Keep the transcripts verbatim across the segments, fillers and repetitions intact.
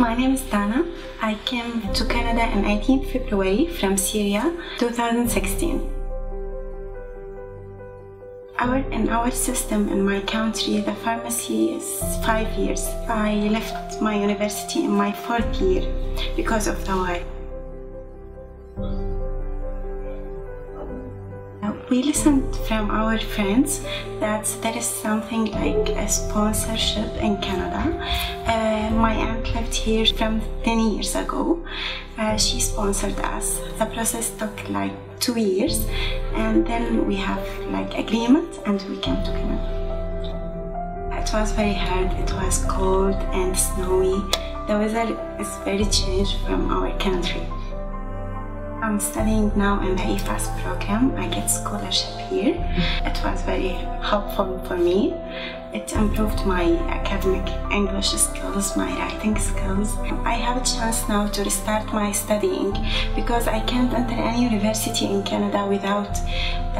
My name is Dana. I came to Canada on eighteenth February from Syria, two thousand sixteen. Our, in our system in my country, the pharmacy is five years. I left my university in my fourth year because of the war. We listened from our friends that there is something like a sponsorship in Canada. Uh, my aunt lived here from ten years ago. Uh, she sponsored us. The process took like two years, and then we have like agreement and we came to Canada. It was very hard, it was cold and snowy. The weather is very changed from our country. I'm studying now in the E FAS program. I get scholarship here. It was very helpful for me. It improved my academic English skills, my writing skills. I have a chance now to restart my studying because I can't enter any university in Canada without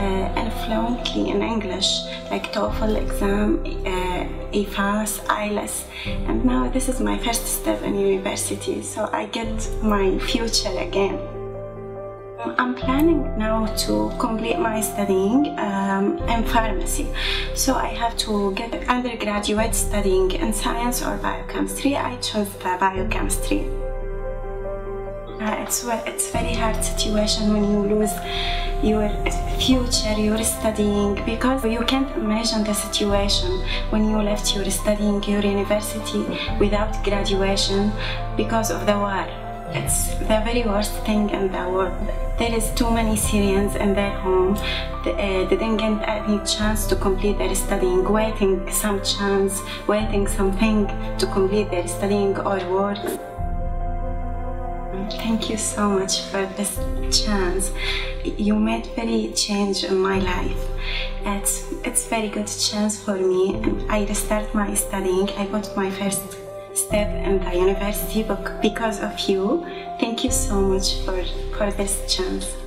uh, fluently in English, like TOEFL exam, uh, E FAS, I E L T S. And now this is my first step in university, so I get my future again. I'm planning now to complete my studying um, in pharmacy, so I have to get undergraduate studying in science or biochemistry. I chose the biochemistry. Uh, it's it's very hard situation when you lose your future, your studying, because you can't imagine the situation when you left your studying, your university, without graduation because of the war. It's the very worst thing in the world. There is too many Syrians in their home. They uh, didn't get any chance to complete their studying, waiting some chance, waiting something to complete their studying or work. Thank you so much for this chance. You made very change in my life. It's, it's very good chance for me. I restart my studying. I got my first step in the university because of you. Thank you so much for, for this chance.